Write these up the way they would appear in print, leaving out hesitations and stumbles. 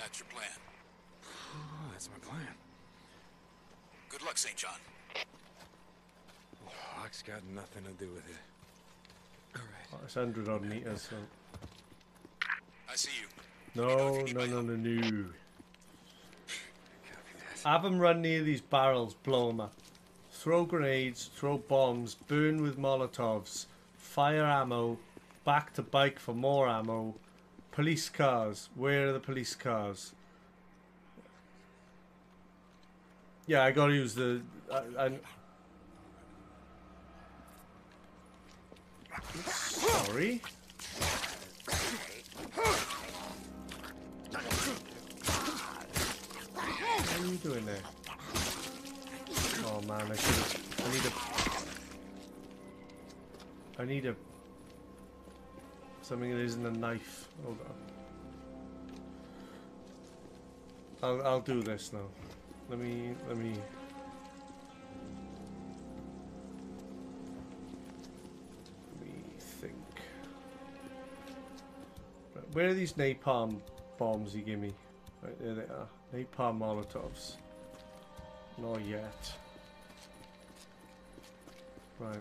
That's your plan. Oh, that's my plan. Good luck, St. John. Oh, luck's got nothing to do with it. All right. Well, it's 100 odd meters, so. I see you. No. Have them run near these barrels, blow them up. Throw grenades, throw bombs, burn with Molotovs, fire ammo, back to bike for more ammo. Police cars. Where are the police cars? Yeah, I gotta use the... Sorry. What are you doing there? Oh man, I should've... I need a... Something that isn't a knife. Hold on. I'll do this now. Let me... Let me think. Right, where are these napalm bombs you give me? Right, there they are. Napalm Molotovs. Not yet. Right.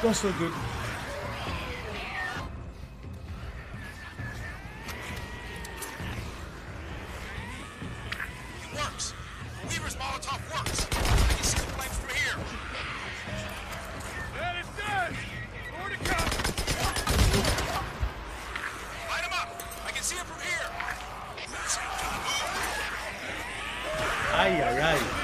That's so good. It works. Weaver's Molotov works. I can see the flames from here. That is done. More to come. Light him up. I can see him from here. Aye, aye, aye.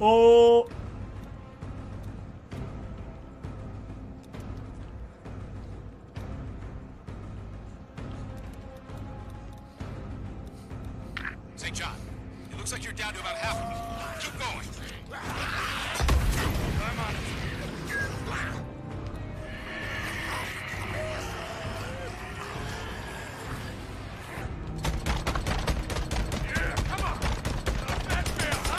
Oh! St. John, it looks like you're down to about half of it. Keep going. I'm on it. Yeah, come on! Not bad fail, huh?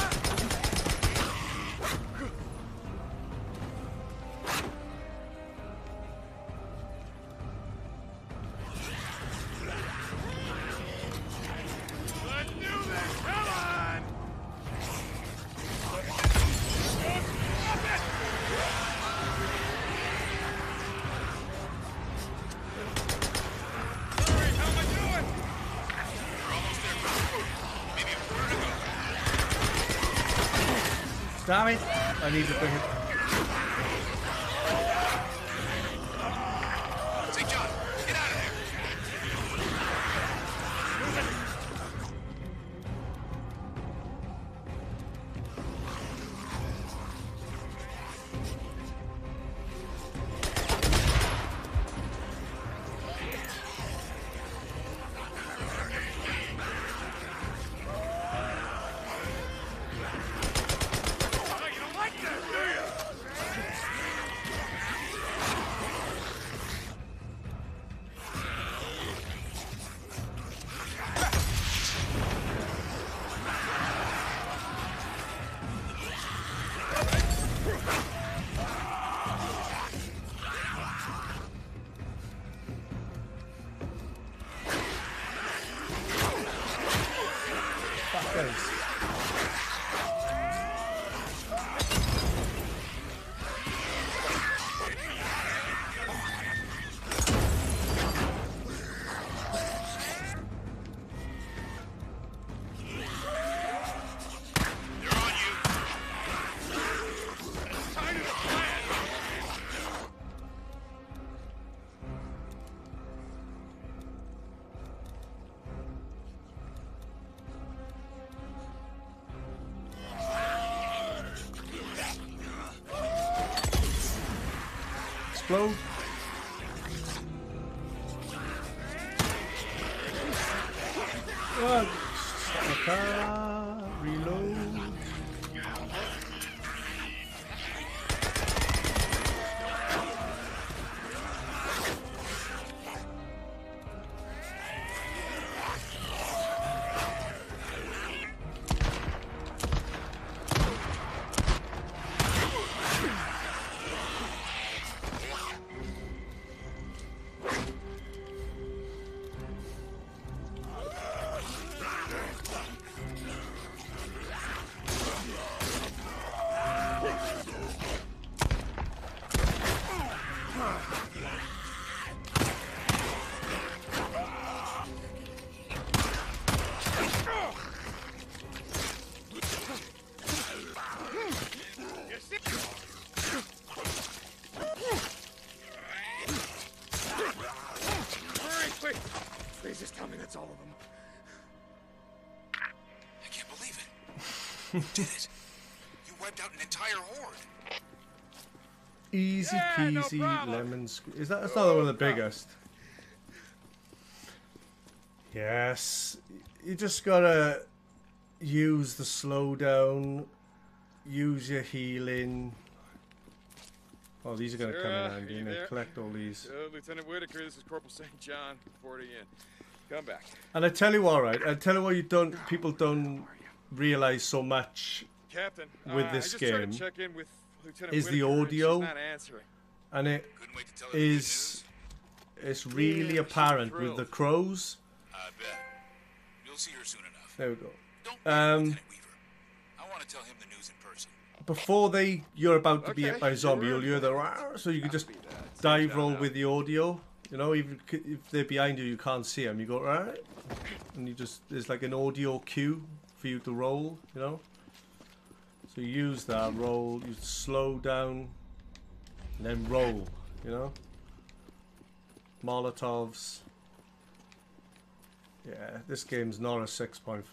Damn it! I need to bring it. St. John, get out of there. explode. Reload. Did it. You wiped out an entire horde. Easy peasy, yeah, no lemon squeeze. That's another one of the biggest. Yes. You just gotta use the slowdown. Use your healing. Oh, these are gonna come in handy. You know, collect all these. Lieutenant Whitaker, this is Corporal St. John, 40 in. Come back. And I tell you what, right? I tell you what, people don't realize so much, Captain, with this game is the audio, and it is really apparent with the crows. You'll see her soon enough. There we go. I want to tell him the news in person. Before you're about to be hit by a zombie, you'll hear the rah, so you can just dive roll with the audio. You know, even if they're behind you, you can't see them. You go rah, and you just, there's like an audio cue for you to roll, you know. So you use that roll, you slow down, and then roll, you know. Molotovs. Yeah, this game's not a 6.5.